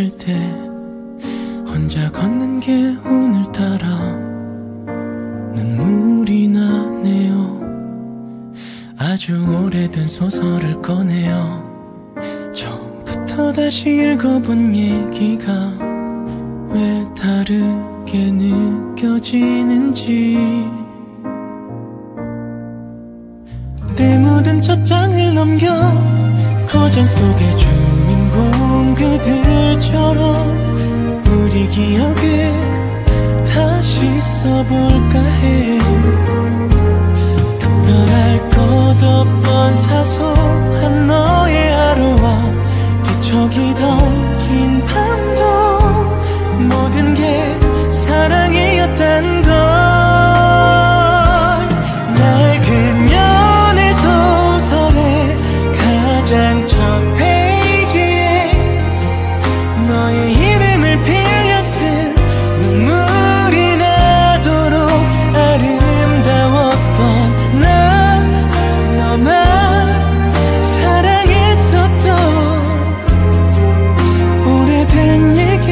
있을 때 혼자 걷는 게 오늘따라 눈물이 나네요. 아주 오래된 소설을 꺼내요. 처음부터 다시 읽어본 얘기가 왜 다르게 느껴지는지 때 묻은 첫 장을 넘겨 거장 속의 주인공 그들처럼 우리 기억을 다시 써볼까 해. 특별할 것 없던 사소한 너의 하루와 뒤척이던 긴 밤도 모든 게 사랑이었단 걸 날 그녀의 소설에 가장 첫 페이지에 너의 이름을 빌려 쓴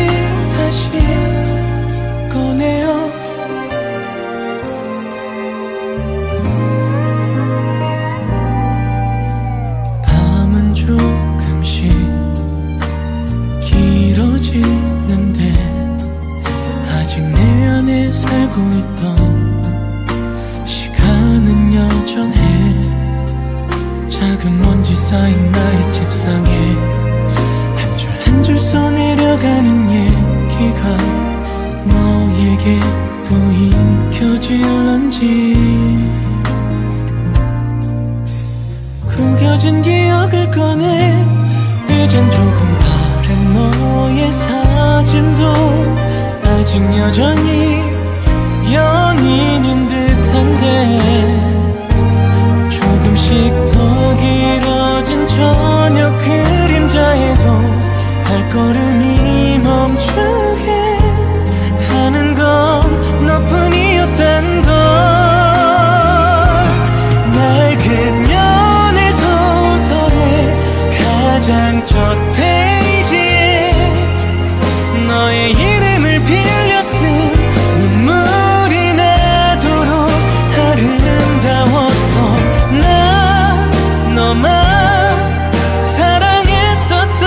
눈물이 나도록 아름다웠던 난 너만 사랑했었던 오래된 얘기 다시 꺼내요. 조금씩 길어지는데 아직 내 안에 살고 있던 시간은 여전해. 작은 먼지 쌓인 나의 책상에 한 줄 한 줄 써내려가는 얘기가 너에게도 읽혀질런지 구겨진 기억을 꺼내 이젠 조금 다른 너의 사진도 아직 여전히 연인인 듯한데 조금씩 더 길어진 저녁 그림자에도 발걸음이 멈추게 하는 건 너뿐이었단 걸 날 그녀 가장 첫 페이지에 너의 이름을 빌려 쓴 눈물이 나도록 아름다웠던 나 너만 사랑했었던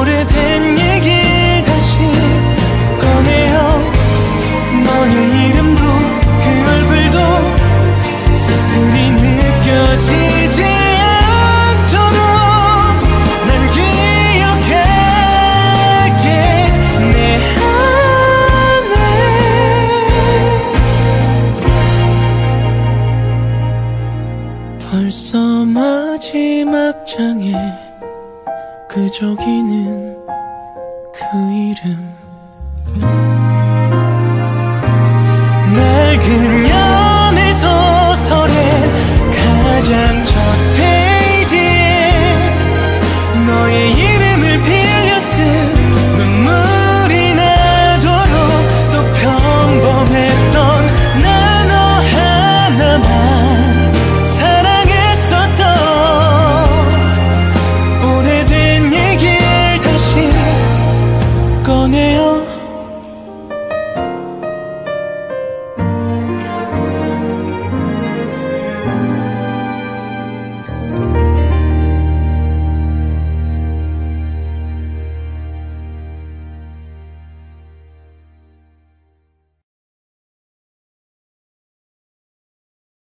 오래된 얘기를 다시 꺼내요. 너의 이름도 그 얼굴도 쓸쓸히 느껴지지 벌써 마지막 장에 그 저기는 그 이름 날 그녀의 소설에 가장 첫 페이지에 너의 이름